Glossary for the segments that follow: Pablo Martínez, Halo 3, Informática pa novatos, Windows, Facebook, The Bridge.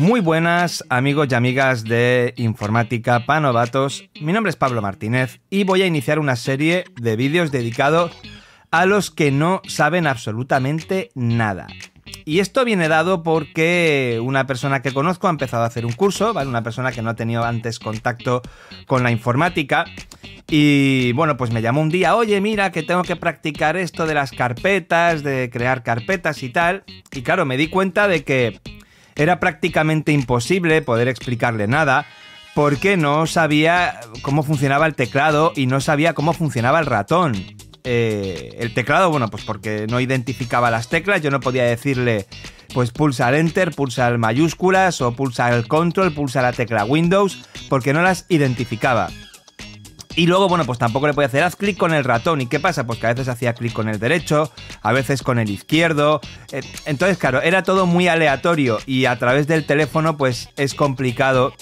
Muy buenas amigos y amigas de Informática pa novatos, mi nombre es Pablo Martínez y voy a iniciar una serie de vídeos dedicados a los que no saben absolutamente nada. Y esto viene dado porque una persona que conozco ha empezado a hacer un curso, ¿vale? Una persona que no ha tenido antes contacto con la informática. Y bueno, pues me llamó un día, oye, mira, que tengo que practicar esto de las carpetas, de crear carpetas y tal. Y claro, me di cuenta de que era prácticamente imposible poder explicarle nada porque no sabía cómo funcionaba el teclado y no sabía cómo funcionaba el ratón. El teclado, bueno, pues porque no identificaba las teclas, yo no podía decirle, pues pulsa el Enter, pulsa el mayúsculas o pulsa el Control, pulsa la tecla Windows, porque no las identificaba. Y luego, bueno, pues tampoco le podía hacer, haz clic con el ratón. ¿Y qué pasa? Pues que a veces hacía clic con el derecho, a veces con el izquierdo. Entonces, claro, era todo muy aleatorio y a través del teléfono, pues es complicado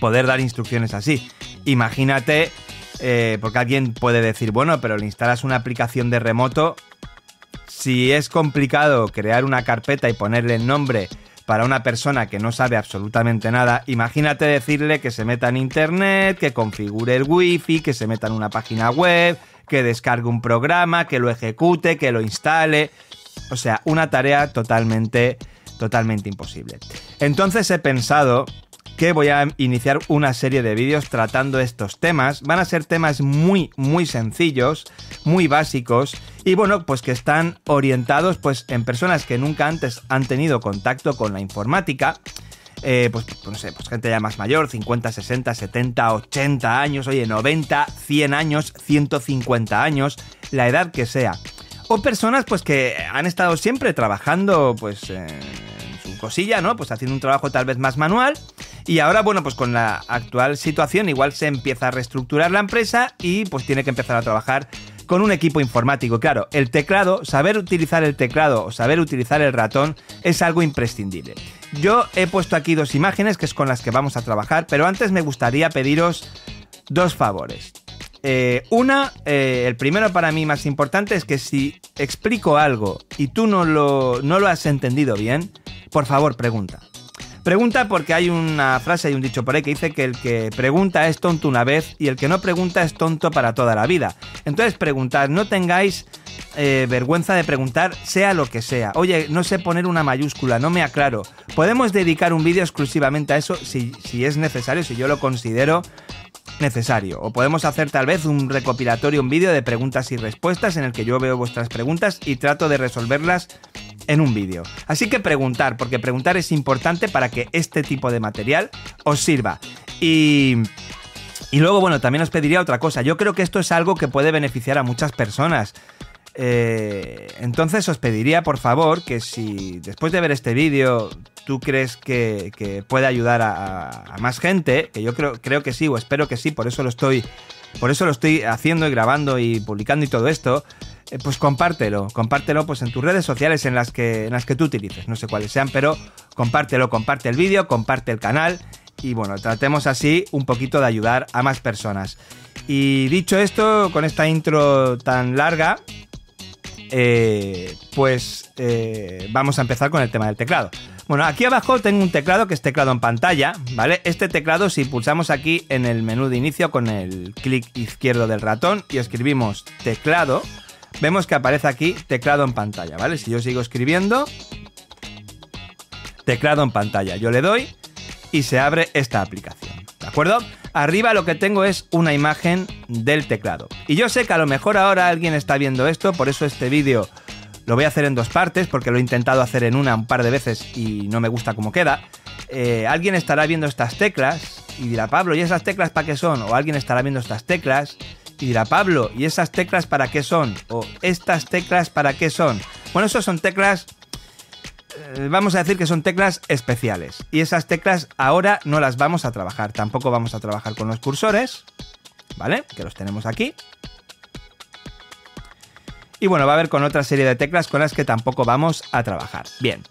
poder dar instrucciones así. Imagínate, porque alguien puede decir, bueno, pero le instalas una aplicación de remoto. Si es complicado crear una carpeta y ponerle el nombre para una persona que no sabe absolutamente nada, imagínate decirle que se meta en internet, que configure el wifi, que se meta en una página web, que descargue un programa, que lo ejecute, que lo instale. O sea, una tarea totalmente imposible. Entonces he pensado que voy a iniciar una serie de vídeos tratando estos temas. Van a ser temas muy sencillos, muy básicos y bueno, pues que están orientados pues en personas que nunca antes han tenido contacto con la informática. Pues no sé, pues gente ya más mayor, 50, 60, 70, 80 años, oye, 90, 100 años, 150 años, la edad que sea. O personas pues que han estado siempre trabajando pues en su cosilla, ¿no? Pues haciendo un trabajo tal vez más manual. Y ahora, bueno, pues con la actual situación igual se empieza a reestructurar la empresa y pues tiene que empezar a trabajar con un equipo informático. Claro, el teclado, saber utilizar el teclado o saber utilizar el ratón es algo imprescindible. Yo he puesto aquí dos imágenes que es con las que vamos a trabajar, pero antes me gustaría pediros dos favores. El primero para mí más importante es que si explico algo y tú no lo has entendido bien, por favor pregunta. Pregunta porque hay una frase, hay un dicho por ahí que dice que el que pregunta es tonto una vez y el que no pregunta es tonto para toda la vida. Entonces preguntad, no tengáis vergüenza de preguntar, sea lo que sea. Oye, no sé poner una mayúscula, no me aclaro. Podemos dedicar un vídeo exclusivamente a eso si es necesario, si yo lo considero necesario. O podemos hacer tal vez un recopilatorio, un vídeo de preguntas y respuestas en el que yo veo vuestras preguntas y trato de resolverlas en un vídeo. Así que preguntar, porque preguntar es importante para que este tipo de material os sirva. Y luego, bueno, también os pediría otra cosa. Yo creo que esto es algo que puede beneficiar a muchas personas. Entonces os pediría, por favor, que si después de ver este vídeo tú crees que puede ayudar a más gente, que yo creo que sí, o espero que sí, por eso lo estoy haciendo y grabando y publicando y todo esto, pues compártelo pues en tus redes sociales en las que tú utilices, no sé cuáles sean, pero compártelo, comparte el vídeo, comparte el canal y bueno, tratemos así un poquito de ayudar a más personas. Y dicho esto, con esta intro tan larga, vamos a empezar con el tema del teclado. Bueno, aquí abajo tengo un teclado que es teclado en pantalla, ¿vale? Este teclado, si pulsamos aquí en el menú de inicio con el clic izquierdo del ratón y escribimos teclado, vemos que aparece aquí teclado en pantalla, ¿vale? Si yo sigo escribiendo, teclado en pantalla, yo le doy y se abre esta aplicación, ¿de acuerdo? Arriba lo que tengo es una imagen del teclado. Y yo sé que a lo mejor ahora alguien está viendo esto, por eso este vídeo lo voy a hacer en dos partes, porque lo he intentado hacer en una un par de veces y no me gusta cómo queda. Alguien estará viendo estas teclas y dirá, Pablo, ¿y esas teclas para qué son? O alguien estará viendo estas teclas y dirá, Pablo, ¿y esas teclas para qué son? O estas teclas para qué son. Bueno, esas son teclas, vamos a decir que son teclas especiales. Y esas teclas ahora no las vamos a trabajar. Tampoco vamos a trabajar con los cursores, ¿vale? Que los tenemos aquí. Y bueno, va a haber con otra serie de teclas con las que tampoco vamos a trabajar. Bien.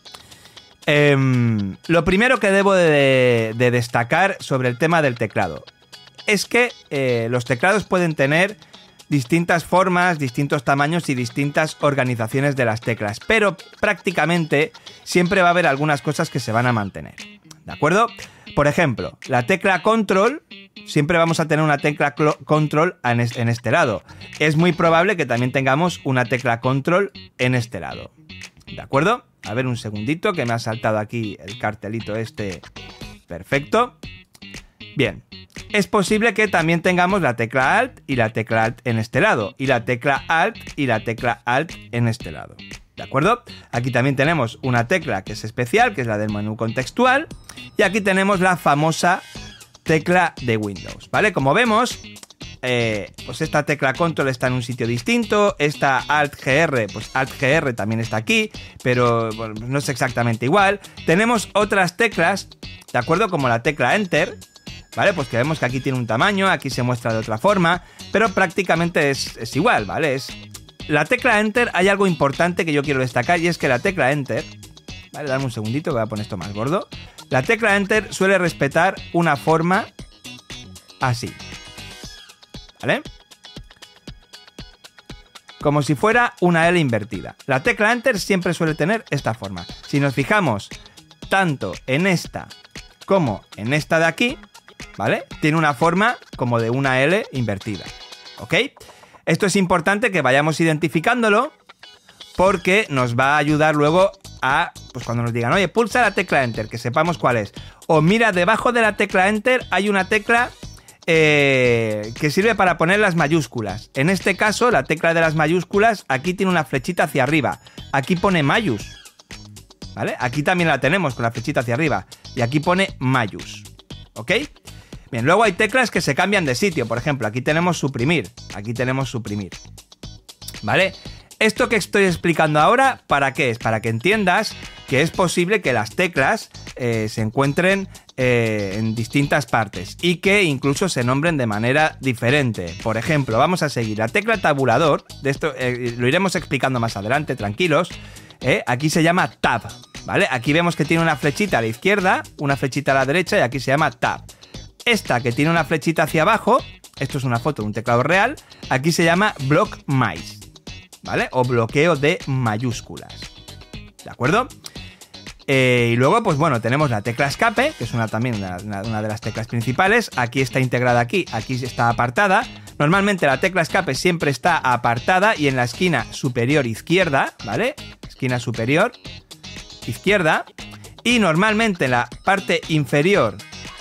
Lo primero que debo de destacar sobre el tema del teclado es que los teclados pueden tener distintas formas, distintos tamaños y distintas organizaciones de las teclas, pero prácticamente siempre va a haber algunas cosas que se van a mantener, ¿de acuerdo? Por ejemplo, la tecla control, siempre vamos a tener una tecla control en este lado. Es muy probable que también tengamos una tecla control en este lado, ¿de acuerdo? A ver un segundito, que me ha saltado aquí el cartelito este. Perfecto. Bien. Es posible que también tengamos la tecla Alt y la tecla Alt en este lado. Y la tecla Alt y la tecla Alt en este lado. ¿De acuerdo? Aquí también tenemos una tecla que es especial, que es la del menú contextual. Y aquí tenemos la famosa tecla de Windows, ¿vale? Como vemos, pues esta tecla Control está en un sitio distinto. Esta Alt-GR, pues Alt-GR también está aquí. Pero bueno, no es exactamente igual. Tenemos otras teclas, ¿de acuerdo? Como la tecla Enter, ¿vale? Pues que vemos que aquí tiene un tamaño, aquí se muestra de otra forma, pero prácticamente es igual, ¿vale? La tecla Enter, hay algo importante que yo quiero destacar, y es que la tecla Enter, ¿vale? Dame un segundito que voy a poner esto más gordo. La tecla Enter suele respetar una forma así, ¿vale? Como si fuera una L invertida. La tecla Enter siempre suele tener esta forma. Si nos fijamos tanto en esta como en esta de aquí, ¿vale? Tiene una forma como de una L invertida, ¿ok? Esto es importante que vayamos identificándolo porque nos va a ayudar luego a, pues cuando nos digan, oye, pulsa la tecla Enter, que sepamos cuál es. O mira, debajo de la tecla Enter hay una tecla que sirve para poner las mayúsculas. En este caso, la tecla de las mayúsculas, aquí tiene una flechita hacia arriba. Aquí pone mayús, ¿vale? Aquí también la tenemos con la flechita hacia arriba. Y aquí pone mayús, ¿ok? Bien, luego hay teclas que se cambian de sitio. Por ejemplo, aquí tenemos suprimir. Aquí tenemos suprimir. ¿Vale? Esto que estoy explicando ahora, ¿para qué es? Para que entiendas que es posible que las teclas se encuentren en distintas partes y que incluso se nombren de manera diferente. Por ejemplo, vamos a seguir la tecla tabulador. De esto lo iremos explicando más adelante, tranquilos. Aquí se llama Tab, ¿vale? Aquí vemos que tiene una flechita a la izquierda, una flechita a la derecha y aquí se llama Tab. Esta que tiene una flechita hacia abajo, esto es una foto de un teclado real, aquí se llama Block Mice, ¿vale? O bloqueo de mayúsculas, ¿de acuerdo? Y luego, pues bueno, tenemos la tecla escape, que es también una de las teclas principales. Aquí está integrada aquí está apartada. Normalmente la tecla escape siempre está apartada y en la esquina superior izquierda, ¿vale? Esquina superior izquierda. Y normalmente en la parte inferior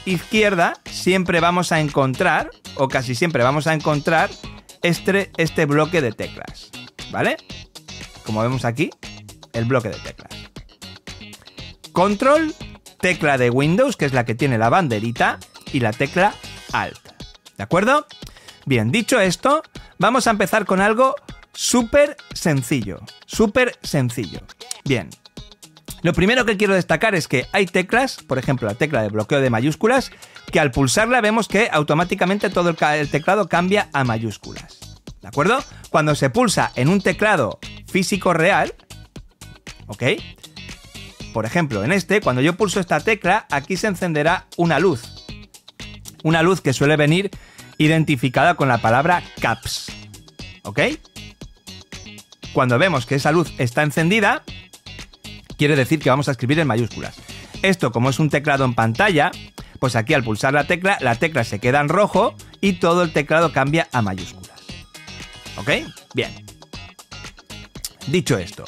izquierda siempre vamos a encontrar, o casi siempre vamos a encontrar, este bloque de teclas, ¿vale? Como vemos aquí, el bloque de teclas. Control, tecla de Windows, que es la que tiene la banderita, y la tecla Alt, ¿de acuerdo? Bien, dicho esto, vamos a empezar con algo súper sencillo, súper sencillo. Bien. Lo primero que quiero destacar es que hay teclas, por ejemplo la tecla de bloqueo de mayúsculas, que al pulsarla vemos que automáticamente todo el teclado cambia a mayúsculas, ¿de acuerdo? Cuando se pulsa en un teclado físico real, ¿ok? Por ejemplo, en este, cuando yo pulso esta tecla, aquí se encenderá una luz que suele venir identificada con la palabra caps, ¿ok? Cuando vemos que esa luz está encendida, quiere decir que vamos a escribir en mayúsculas. Esto, como es un teclado en pantalla, pues aquí al pulsar la tecla se queda en rojo y todo el teclado cambia a mayúsculas. ¿Ok? Bien. Dicho esto,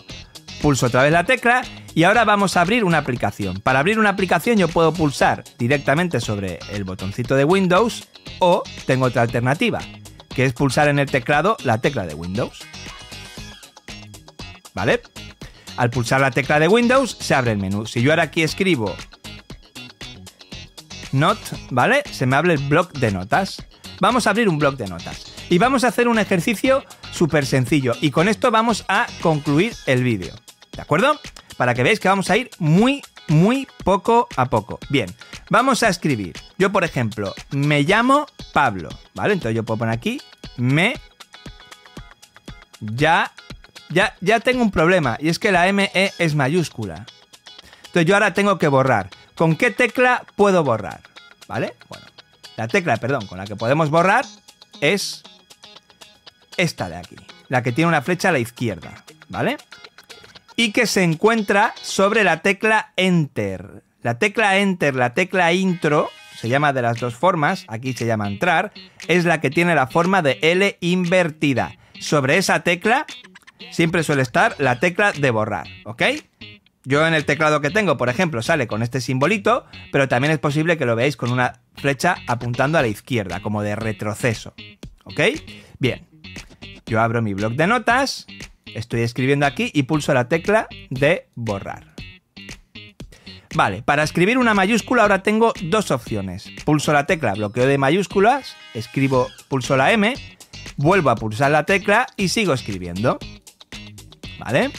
pulso otra vez la tecla y ahora vamos a abrir una aplicación. Para abrir una aplicación yo puedo pulsar directamente sobre el botoncito de Windows o tengo otra alternativa, que es pulsar en el teclado la tecla de Windows. ¿Vale? Al pulsar la tecla de Windows se abre el menú. Si yo ahora aquí escribo Not, ¿vale? Se me abre el bloc de notas. Vamos a abrir un bloc de notas. Y vamos a hacer un ejercicio súper sencillo. Y con esto vamos a concluir el vídeo, ¿de acuerdo? Para que veáis que vamos a ir muy, muy poco a poco. Bien, vamos a escribir. Yo, por ejemplo, me llamo Pablo, ¿vale? Entonces yo puedo poner aquí Ya tengo un problema, y es que la ME es mayúscula. Entonces yo ahora tengo que borrar. ¿Con qué tecla puedo borrar? ¿Vale? Bueno, la tecla, perdón, con la que podemos borrar es esta de aquí. La que tiene una flecha a la izquierda, ¿vale? Y que se encuentra sobre la tecla Enter. La tecla Enter, la tecla Intro, se llama de las dos formas, aquí se llama entrar, es la que tiene la forma de L invertida. Sobre esa tecla siempre suele estar la tecla de borrar, ¿ok? Yo en el teclado que tengo, por ejemplo, sale con este simbolito, pero también es posible que lo veáis con una flecha apuntando a la izquierda, como de retroceso, ¿ok? Bien, yo abro mi bloc de notas, estoy escribiendo aquí y pulso la tecla de borrar. Vale, para escribir una mayúscula ahora tengo dos opciones. Pulso la tecla bloqueo de mayúsculas, escribo, pulso la M, vuelvo a pulsar la tecla y sigo escribiendo. ¿Vale?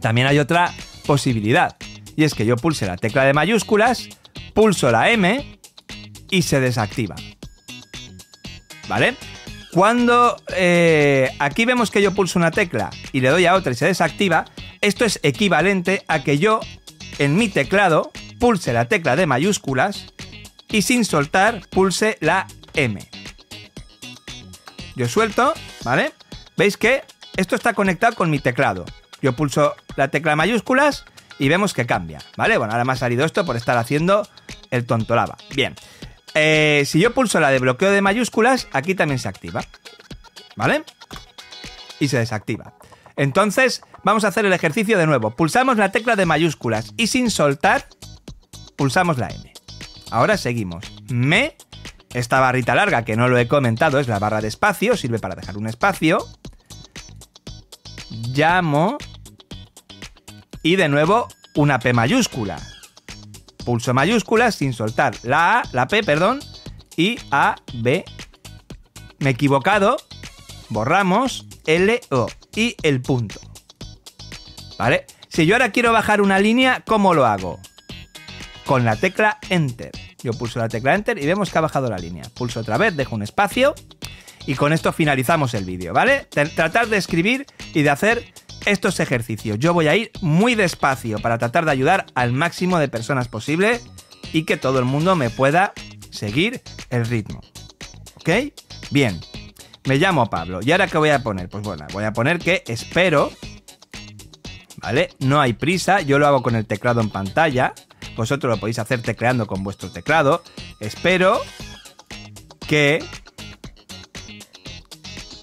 También hay otra posibilidad, y es que yo pulse la tecla de mayúsculas, pulso la M y se desactiva. ¿Vale? Cuando aquí vemos que yo pulso una tecla y le doy a otra y se desactiva, esto es equivalente a que yo en mi teclado pulse la tecla de mayúsculas y sin soltar pulse la M. Yo suelto, ¿vale? ¿Veis que esto está conectado con mi teclado? Yo pulso la tecla mayúsculas y vemos que cambia, ¿vale? Bueno, ahora me ha salido esto por estar haciendo el tontolaba. Bien, si yo pulso la de bloqueo de mayúsculas, aquí también se activa, ¿vale? Y se desactiva. Entonces, vamos a hacer el ejercicio de nuevo. Pulsamos la tecla de mayúsculas y sin soltar, pulsamos la M. Ahora seguimos. Me, esta barrita larga que no lo he comentado, es la barra de espacio, sirve para dejar un espacio. Llamo. Y de nuevo, una P mayúscula. Pulso mayúsculas sin soltar la A, la P, perdón, y A, B. Me he equivocado. Borramos L, O y el punto. ¿Vale? Si yo ahora quiero bajar una línea, ¿cómo lo hago? Con la tecla Enter. Yo pulso la tecla Enter y vemos que ha bajado la línea. Pulso otra vez, dejo un espacio y con esto finalizamos el vídeo, ¿vale? Tratar de escribir y de hacer estos ejercicios. Yo voy a ir muy despacio para tratar de ayudar al máximo de personas posible y que todo el mundo me pueda seguir el ritmo. ¿Ok? Bien. Me llamo Pablo. ¿Y ahora qué voy a poner? Pues bueno, voy a poner que espero, ¿vale? No hay prisa, yo lo hago con el teclado en pantalla. Vosotros lo podéis hacer tecleando con vuestro teclado. Espero que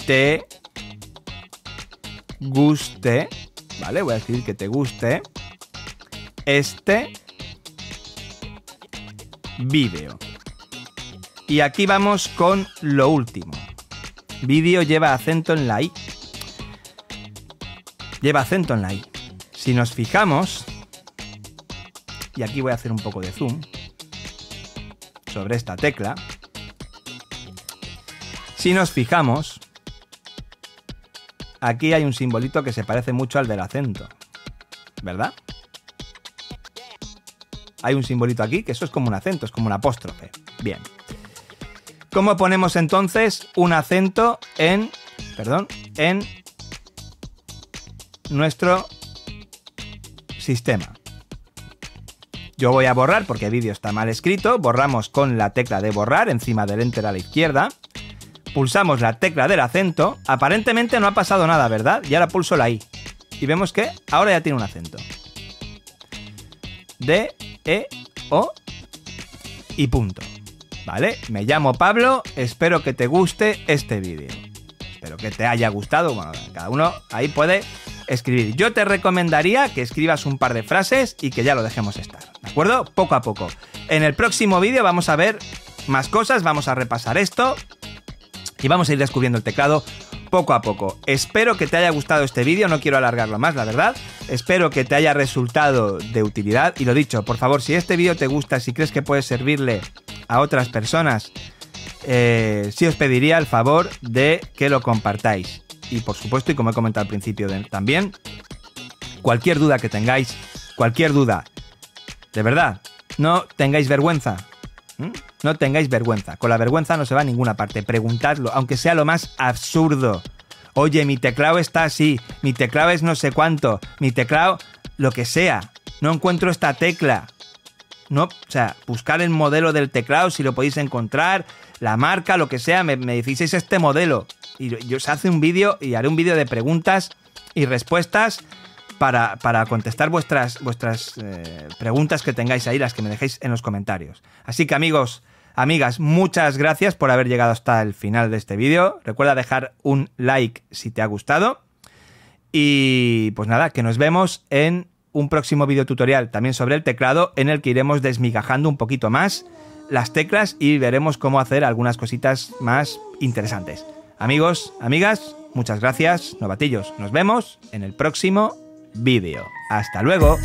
te guste, ¿vale? Voy a escribir que te guste este vídeo. Y aquí vamos con lo último. Vídeo lleva acento en la I. Lleva acento en la I. Si nos fijamos, y aquí voy a hacer un poco de zoom sobre esta tecla. Si nos fijamos, aquí hay un simbolito que se parece mucho al del acento, ¿verdad? Hay un simbolito aquí que eso es como un acento, es como un apóstrofe. Bien. ¿Cómo ponemos entonces un acento en nuestro sistema? Yo voy a borrar porque el vídeo está mal escrito. Borramos con la tecla de borrar encima del Enter a la izquierda. Pulsamos la tecla del acento. Aparentemente no ha pasado nada, ¿verdad? Y ahora pulso la I. Y vemos que ahora ya tiene un acento. D, E, O y punto. ¿Vale? Me llamo Pablo, espero que te guste este vídeo. Espero que te haya gustado. Bueno, cada uno ahí puede escribir. Yo te recomendaría que escribas un par de frases y que ya lo dejemos estar, ¿de acuerdo? Poco a poco. En el próximo vídeo vamos a ver más cosas, vamos a repasar esto y vamos a ir descubriendo el teclado poco a poco. Espero que te haya gustado este vídeo, no quiero alargarlo más, la verdad. Espero que te haya resultado de utilidad y lo dicho, por favor, si este vídeo te gusta, si crees que puedes servirle a otras personas, sí os pediría el favor de que lo compartáis. Y por supuesto, y como he comentado al principio también, cualquier duda que tengáis, cualquier duda, de verdad, no tengáis vergüenza. No tengáis vergüenza. Con la vergüenza no se va a ninguna parte. Preguntadlo, aunque sea lo más absurdo. Oye, mi teclado está así, mi teclado es no sé cuánto, mi teclado, lo que sea. No encuentro esta tecla. No, o sea, buscar el modelo del teclado, si lo podéis encontrar, la marca, lo que sea, me decís, es este modelo. Y yo os hace un vídeo y haré un vídeo de preguntas y respuestas para contestar vuestras preguntas que tengáis ahí, las que me dejéis en los comentarios. Así que amigos, amigas, muchas gracias por haber llegado hasta el final de este vídeo. Recuerda dejar un like si te ha gustado. Y pues nada, que nos vemos en un próximo vídeo tutorial también sobre el teclado, en el que iremos desmigajando un poquito más las teclas y veremos cómo hacer algunas cositas más interesantes. Amigos, amigas, muchas gracias, novatillos. Nos vemos en el próximo vídeo. ¡Hasta luego!